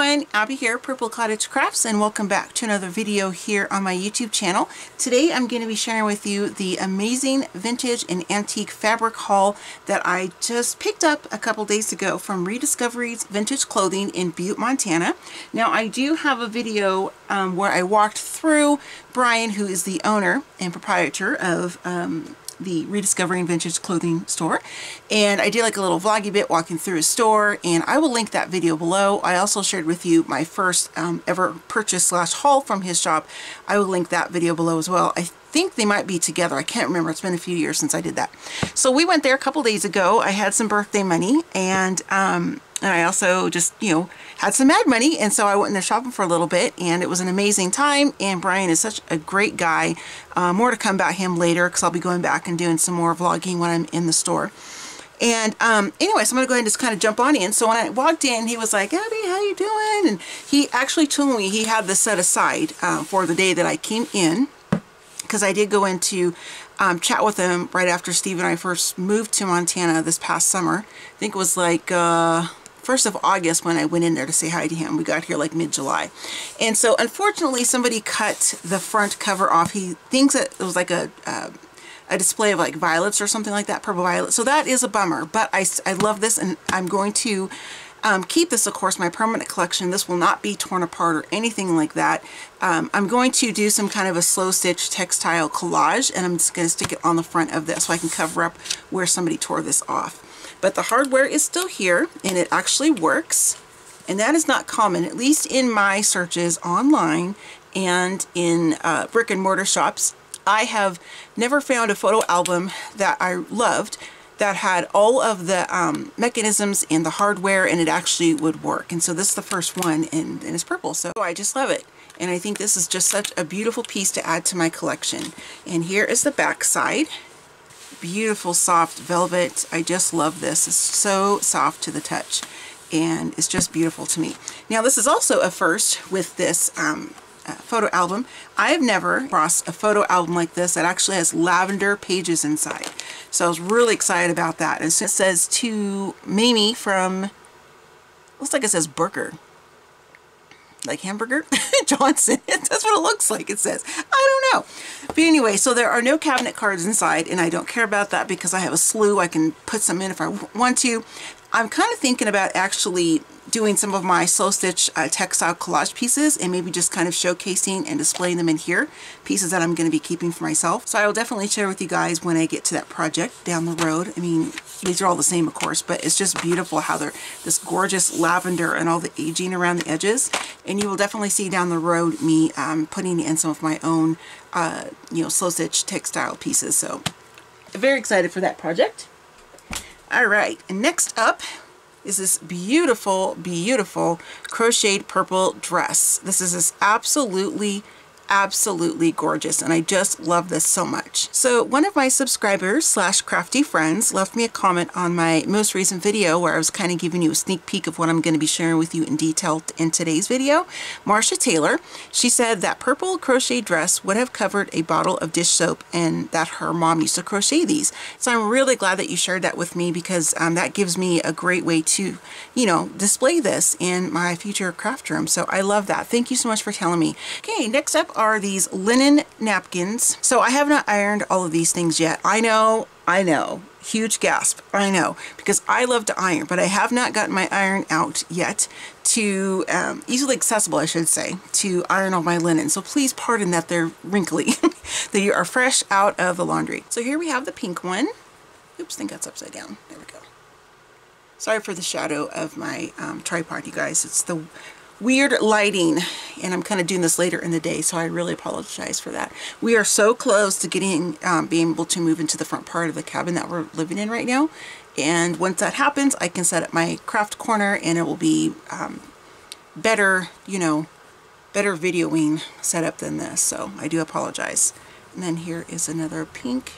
everyone, Abby here, Purple Cottage Crafts, and welcome back to another video here on my YouTube channel. Today I'm going to be sharing with you the amazing vintage and antique fabric haul that I just picked up a couple days ago from Rediscoveries Vintage Clothing in Butte, Montana. Now I do have a video where I walked through Brian, who is the owner and proprietor of the Rediscovering Vintage Clothing store, and I did like a little vloggy bit walking through a store, and I will link that video below. I also shared with you my first ever purchase slash haul from his shop. I will link that video below as well. I think they might be together. I can't remember. It's been a few years since I did that. So we went there a couple days ago. I had some birthday money, and I also just, you know, had some mad money, and so I went in there shopping for a little bit, and it was an amazing time. And Brian is such a great guy. More to come about him later, because I'll be going back and doing some more vlogging when I'm in the store. And anyway, so I'm going to go ahead and just kind of jump on in. So when I walked in, he was like, "Abby, how you doing?" And he actually told me he had this set aside for the day that I came in, because I did go into chat with him right after Steve and I first moved to Montana this past summer. I think it was like 1st of August when I went in there to say hi to him. We got here like mid-July. And so unfortunately somebody cut the front cover off. He thinks that it was like a display of like violets or something like that, purple violet. So that is a bummer, but I love this, and I'm going to keep this, of course, my permanent collection. This will not be torn apart or anything like that. I'm going to do some kind of a slow stitch textile collage, and I'm just going to stick it on the front of this so I can cover up where somebody tore this off. But the hardware is still here, and it actually works, and that is not common, at least in my searches online and in brick and mortar shops. I have never found a photo album that I loved that had all of the mechanisms and the hardware, and it actually would work. And so this is the first one, and it's purple, so I just love it. And I think this is just such a beautiful piece to add to my collection. And here is the back side. Beautiful soft velvet. I just love this. It's so soft to the touch, and it's just beautiful to me. Now this is also a first with this photo album. I have never crossed a photo album like this that actually has lavender pages inside, so I was really excited about that. And so it says to Mamie from, looks like it says Burger, like hamburger, Johnson. That's what it looks like. It says, I don't know. But anyway, so there are no cabinet cards inside, and I don't care about that because I have a slew. I can put some in if I want to. I'm kind of thinking about actually doing some of my slow stitch textile collage pieces, and maybe just kind of showcasing and displaying them in here, pieces that I'm going to be keeping for myself. So I will definitely share with you guys when I get to that project down the road. I mean, these are all the same, of course, but it's just beautiful how they're this gorgeous lavender and all the aging around the edges. And you will definitely see down the road me putting in some of my own, you know, slow stitch textile pieces. So very excited for that project. All right, and next up is this beautiful, beautiful crocheted purple dress. This is absolutely, absolutely gorgeous, and I just love this so much. So one of my subscribers slash crafty friends left me a comment on my most recent video where I was kind of giving you a sneak peek of what I'm going to be sharing with you in detail in today's video. Marcia Taylor, she said that purple crochet dress would have covered a bottle of dish soap, and that her mom used to crochet these. So I'm really glad that you shared that with me, because that gives me a great way to, you know, display this in my future craft room. So I love that. Thank you so much for telling me. Okay, next up are these linen napkins. So I have not ironed all of these things yet. I know, huge gasp, I know, because I love to iron, but I have not gotten my iron out yet to, easily accessible, I should say, to iron all my linen. So please pardon that they're wrinkly. They are fresh out of the laundry. So here we have the pink one. Oops, I think that's upside down. There we go. Sorry for the shadow of my tripod, you guys. It's the weird lighting, and I'm kind of doing this later in the day, so I really apologize for that. We are so close to getting being able to move into the front part of the cabin that we're living in right now, and once that happens I can set up my craft corner, and it will be better, you know, better videoing setup than this, so I do apologize. And then here is another pink.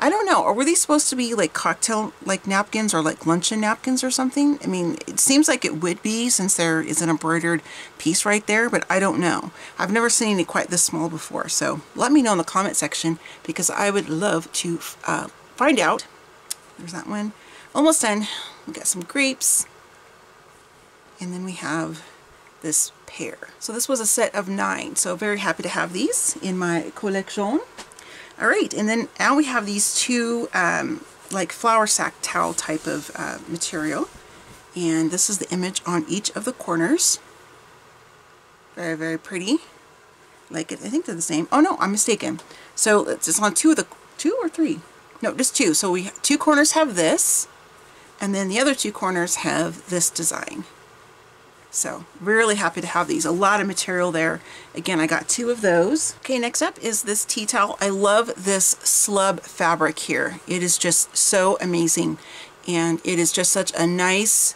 I don't know, or were these supposed to be like cocktail like napkins, or like luncheon napkins or something? I mean, it seems like it would be, since there is an embroidered piece right there, but I don't know. I've never seen any quite this small before, so let me know in the comment section, because I would love to find out. There's that one. Almost done. We got some grapes. And then we have this pair. So this was a set of 9. So very happy to have these in my collection. All right, and then now we have these two like flour sack towel type of material. And this is the image on each of the corners. Very, very pretty. Like it, I think they're the same. Oh no, I'm mistaken. So it's on two of the, 2 or 3? No, just 2. So we 2 corners have this, and then the other 2 corners have this design. So really happy to have these. A lot of material there. Again, I got 2 of those. Okay, next up is this tea towel. I love this slub fabric here. It is just so amazing. And it is just such a nice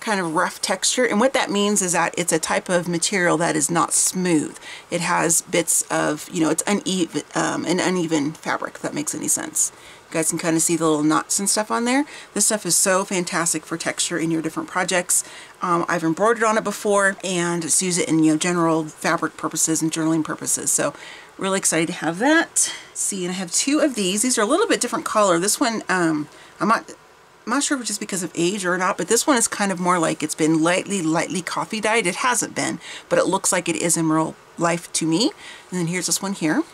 kind of rough texture. And what that means is that it's a type of material that is not smooth. It has bits of, you know, it's uneven, an uneven fabric, if that makes any sense. You guys can kind of see the little knots and stuff on there. This stuff is so fantastic for texture in your different projects. I've embroidered on it before and just use it in, you know, general fabric purposes and journaling purposes. So really excited to have that. Let's see, and I have 2 of these. These are a little bit different color. This one, I'm not sure if it's just because of age or not, but this one is kind of more like it's been lightly coffee dyed. It hasn't been, but it looks like it is in real life to me. And then here's this one here.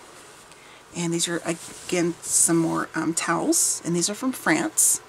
And these are, again, some more towels. And these are from France.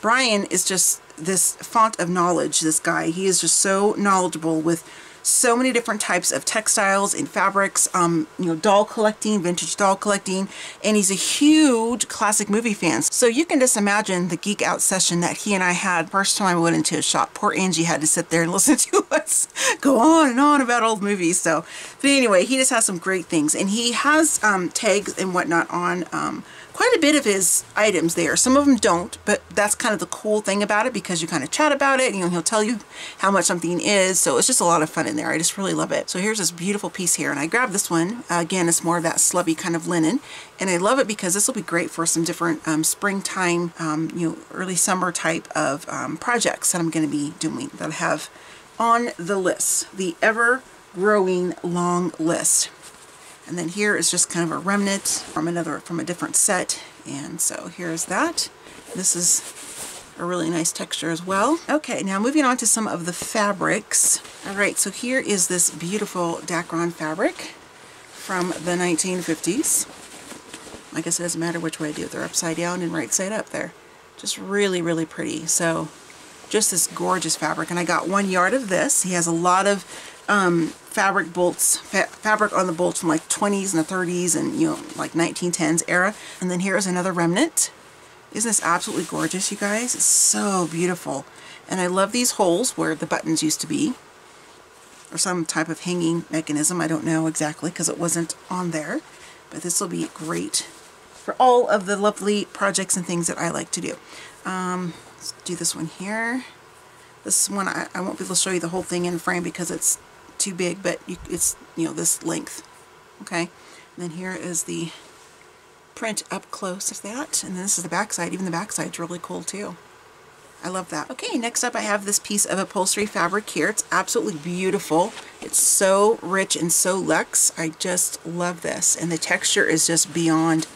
Brian is just this font of knowledge, this guy. He is just so knowledgeable with so many different types of textiles and fabrics, you know, doll collecting, vintage doll collecting, and he's a huge classic movie fan. So you can just imagine the geek out session that he and I had first time I went into his shop. Poor Angie had to sit there and listen to us go on and on about old movies. So, but anyway, he just has some great things, and he has tags and whatnot on quite a bit of his items there. Some of them don't, but that's kind of the cool thing about it because you kind of chat about it, you know, he'll tell you how much something is. So it's just a lot of fun in there. I just really love it. So here's this beautiful piece here, and I grabbed this one. Again, it's more of that slubby kind of linen, and I love it because this will be great for some different springtime, you know, early summer type of projects that I'm going to be doing that I have on the list, the ever-growing long list. And then here is just kind of a remnant from another, from a different set. And so here's that. This is a really nice texture as well. Okay, now moving on to some of the fabrics. All right, so here is this beautiful Dacron fabric from the 1950s. I guess it doesn't matter which way I do it. They're upside down and right side up there. Just really, really pretty. So just this gorgeous fabric. And I got 1 yard of this. He has a lot of fabric bolts, fabric on the bolts from like 20s and the 30s and, you know, like 1910s era. And then here is another remnant. Isn't this absolutely gorgeous, you guys? It's so beautiful. And I love these holes where the buttons used to be, or some type of hanging mechanism. I don't know exactly because it wasn't on there, but this will be great for all of the lovely projects and things that I like to do. Let's do this one here. This one, I won't be able to show you the whole thing in frame because it's too big, but it's, you know, this length. Okay, and then here is the print up close of that, and then this is the back side. Even the back side's really cool too. I love that. Okay, next up I have this piece of upholstery fabric here. It's absolutely beautiful. It's so rich and so luxe. I just love this, and the texture is just beyond,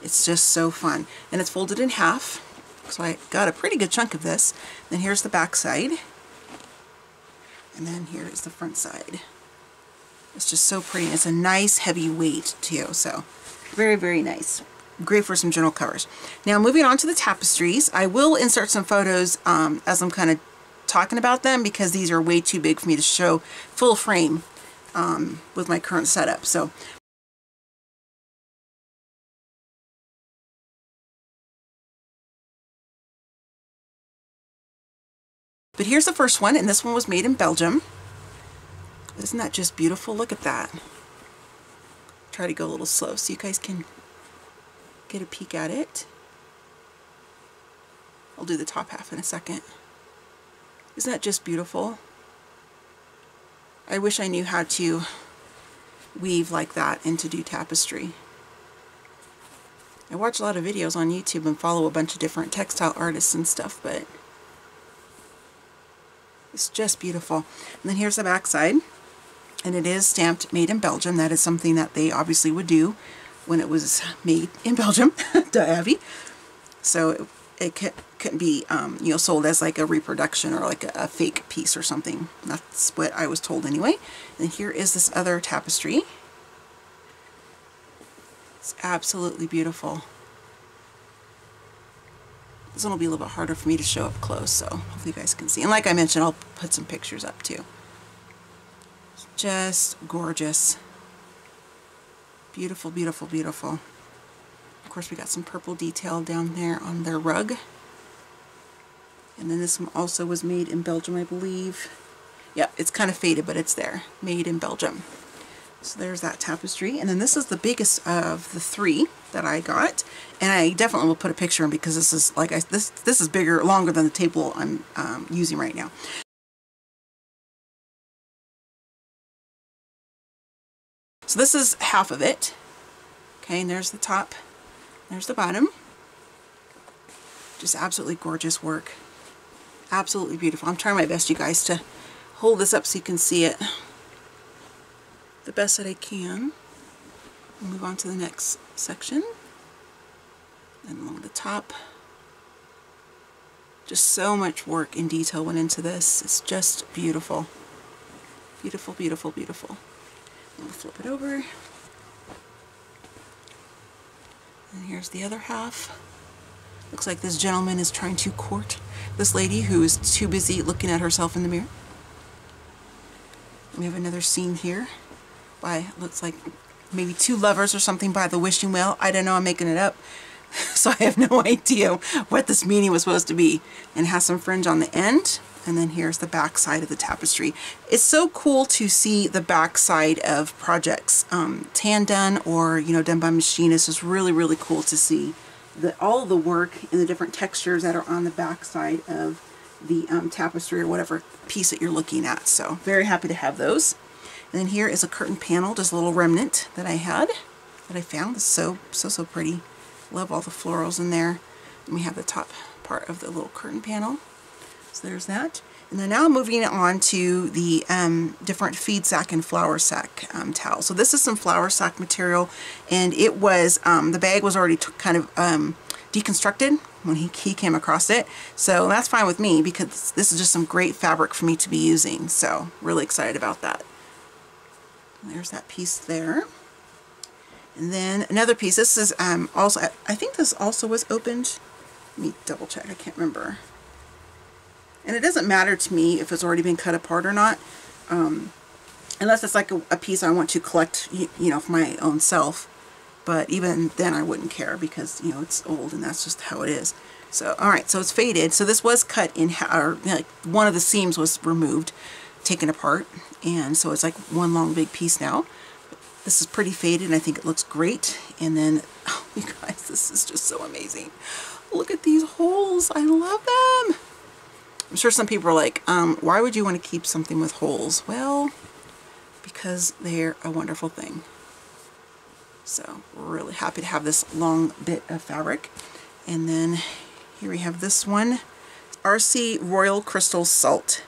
it's just so fun. And it's folded in half, so I got a pretty good chunk of this. Then here's the back side. And then here is the front side. It's just so pretty. It's a nice heavy weight too, so very, very nice. Great for some journal covers. Now moving on to the tapestries. I will insert some photos as I'm kind of talking about them because these are way too big for me to show full frame with my current setup. So. But here's the first one, and this one was made in Belgium. Isn't that just beautiful? Look at that. Try to go a little slow so you guys can get a peek at it. I'll do the top half in a second. Isn't that just beautiful? I wish I knew how to weave like that and to do tapestry. I watch a lot of videos on YouTube and follow a bunch of different textile artists and stuff, but it's just beautiful. And then here's the back side, and it is stamped made in Belgium. That is something that they obviously would do when it was made in Belgium. Duh, Abby. So it could be you know, sold as like a reproduction or like a fake piece or something. That's what I was told anyway. And here is this other tapestry. It's absolutely beautiful. This one will be a little bit harder for me to show up close, so hopefully you guys can see. And like I mentioned, I'll put some pictures up too. It's just gorgeous. Beautiful, beautiful, beautiful. Of course, we got some purple detail down there on their rug. And then this one also was made in Belgium, I believe. Yeah, it's kind of faded, but it's there. Made in Belgium. So there's that tapestry. And then this is the biggest of the three that I got. And I definitely will put a picture in, because this is like this is bigger, longer than the table I'm using right now. So this is half of it. Okay, and there's the top. There's the bottom. Just absolutely gorgeous work. Absolutely beautiful. I'm trying my best, you guys, to hold this up so you can see it the best that I can. We'll move on to the next section. And along the top. Just so much work and detail went into this. It's just beautiful. Beautiful, beautiful, beautiful. We'll flip it over. And here's the other half. Looks like this gentleman is trying to court this lady who is too busy looking at herself in the mirror. We have another scene here by, looks like maybe two lovers or something by the wishing well. I don't know, I'm making it up. So I have no idea what this meaning was supposed to be. And it has some fringe on the end. And then here's the back side of the tapestry. It's so cool to see the back side of projects, hand done or, you know, done by machine. It's just really, really cool to see all the work and the different textures that are on the back side of the tapestry or whatever piece that you're looking at. So very happy to have those. And then here is a curtain panel, just a little remnant that I had, that I found. It's so pretty. Love all the florals in there. And we have the top part of the little curtain panel. So there's that. And then now moving on to the different feed sack and flour sack towels. So this is some flour sack material, and it was, the bag was already kind of deconstructed when he came across it. So that's fine with me, because this is just some great fabric for me to be using. So really excited about that. And there's that piece there. And then another piece, this is also, I think this also was opened. Let me double check, I can't remember. And it doesn't matter to me if it's already been cut apart or not, unless it's like a piece I want to collect, you know, for my own self. But even then I wouldn't care, because, you know, it's old and that's just how it is. So, all right, so it's faded. So this was cut in, or like one of the seams was removed, taken apart. And so it's like one long big piece now. This is pretty faded and I think it looks great. And then, oh, you guys, this is just so amazing. Look at these holes, I love them. I'm sure some people are like, why would you want to keep something with holes? Well, because they're a wonderful thing. So we're really happy to have this long bit of fabric. And then here we have this one, RC Royal Crystal Salt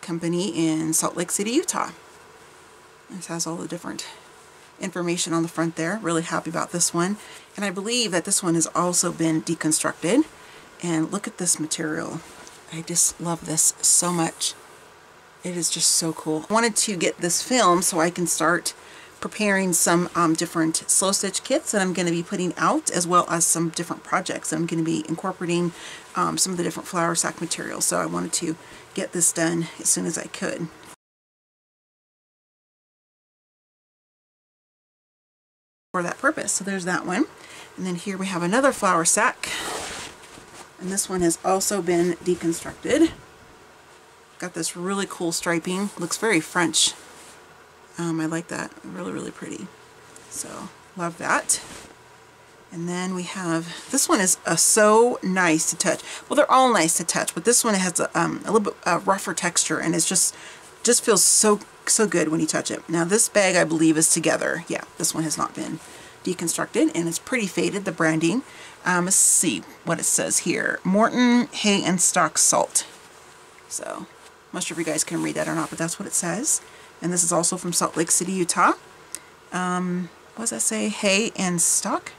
Company in Salt Lake City, Utah. This has all the different information on the front there. Really happy about this one. And I believe that this one has also been deconstructed. And look at this material. I just love this so much. It is just so cool. I wanted to get this film so I can start preparing some different slow stitch kits that I'm going to be putting out, as well as some different projects. I'm going to be incorporating some of the different flour sack materials. So I wanted to get this done as soon as I could. For that purpose. So there's that one. And then here we have another flour sack. And this one has also been deconstructed. Got this really cool striping. Looks very French. I like that. Really, really pretty. So, love that. And then we have, this one is so nice to touch. Well, they're all nice to touch, but this one has a little bit rougher texture, and it's just feels so good when you touch it. Now, this bag, I believe, is together. Yeah, this one has not been deconstructed, and it's pretty faded, the branding. Let's see what it says here. Morton Hay and Stock Salt. So, I'm not sure if you guys can read that or not, but that's what it says. And this is also from Salt Lake City, Utah. What does that say? Hay and Stock?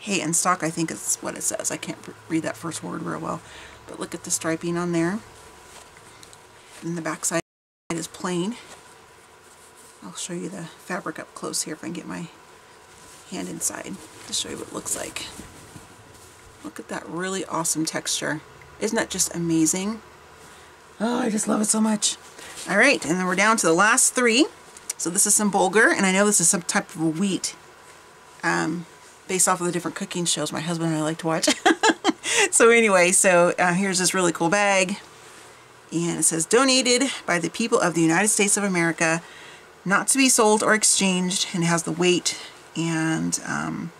Hay and Stock, I think is what it says. I can't read that first word real well. But look at the striping on there. And the back side is plain. I'll show you the fabric up close here if I can get my hand inside to show you what it looks like. Look at that really awesome texture. Isn't that just amazing? Oh, I just love it so much. All right, and then we're down to the last three. So this is some bulgur, and I know this is some type of wheat based off of the different cooking shows my husband and I like to watch. So anyway, so here's this really cool bag. And it says, donated by the people of the United States of America, not to be sold or exchanged, and it has the weight, and it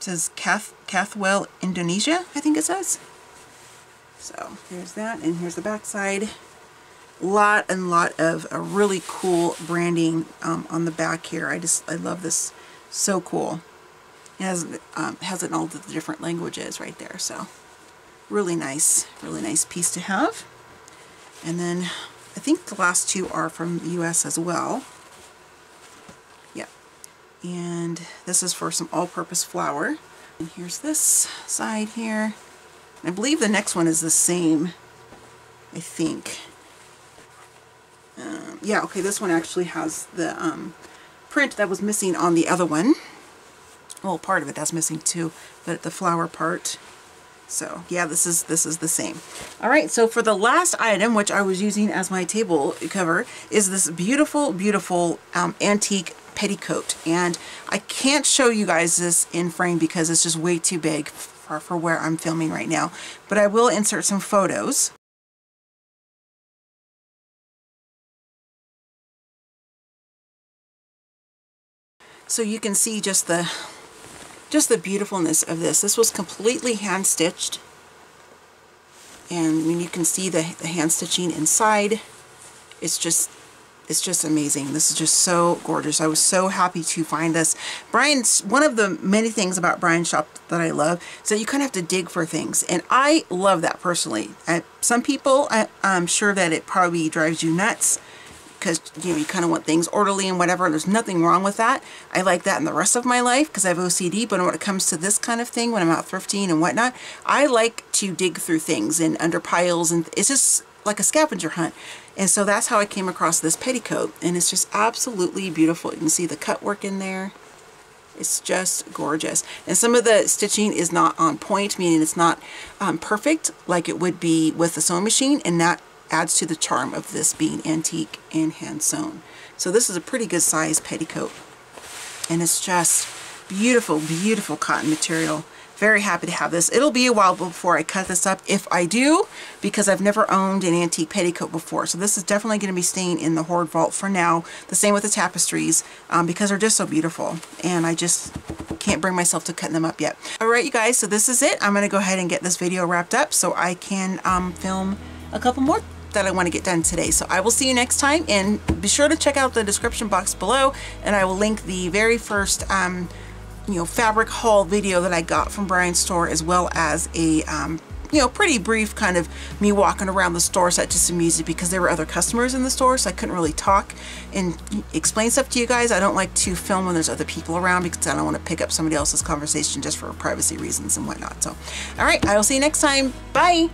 says Cathwell, Indonesia, I think it says. So there's that, and here's the backside. Lot of a really cool branding on the back here. I love this, so cool. It has it in all the different languages right there, so really nice piece to have. And then I think the last two are from the US as well. Yeah. And this is for some all-purpose flour. And here's this side here. I believe the next one is the same, I think. Yeah, okay, this one actually has the print that was missing on the other one. Well, part of it that's missing too, but the flower part. So yeah, this is the same. All right, so for the last item, which I was using as my table cover, is this beautiful, beautiful antique petticoat. And I can't show you guys this in frame because it's just way too big for where I'm filming right now. But I will insert some photos. So you can see just the beautifulness of this. This was completely hand stitched, and I mean, you can see the hand stitching inside. It's just amazing. This is just so gorgeous. I was so happy to find this. Brian's, one of the many things about Brian's shop that I love is that you kind of have to dig for things, and I love that personally. Some people, I'm sure that it probably drives you nuts, because you know, you kind of want things orderly and whatever, and there's nothing wrong with that. I like that in the rest of my life because I have OCD, but when it comes to this kind of thing, when I'm out thrifting and whatnot, I like to dig through things and under piles, and it's just like a scavenger hunt. And so that's how I came across this petticoat, and it's just absolutely beautiful. You can see the cut work in there. It's just gorgeous. And some of the stitching is not on point, meaning it's not perfect like it would be with the sewing machine, and that adds to the charm of this being antique and hand sewn. So this is a pretty good size petticoat, and it's just beautiful, beautiful cotton material. Very happy to have this. It'll be a while before I cut this up, if I do, because I've never owned an antique petticoat before. So this is definitely going to be staying in the hoard vault for now. The same with the tapestries, because they're just so beautiful, and I just can't bring myself to cutting them up yet. All right, you guys, so this is it. I'm going to go ahead and get this video wrapped up so I can film a couple more that I want to get done today. So I will see you next time, and be sure to check out the description box below, and I will link the very first you know, fabric haul video that I got from Brian's store, as well as a you know, pretty brief kind of me walking around the store set to some music, because there were other customers in the store, so I couldn't really talk and explain stuff to you guys. I don't like to film when there's other people around because I don't want to pick up somebody else's conversation just for privacy reasons and whatnot. So all right, I will see you next time. Bye.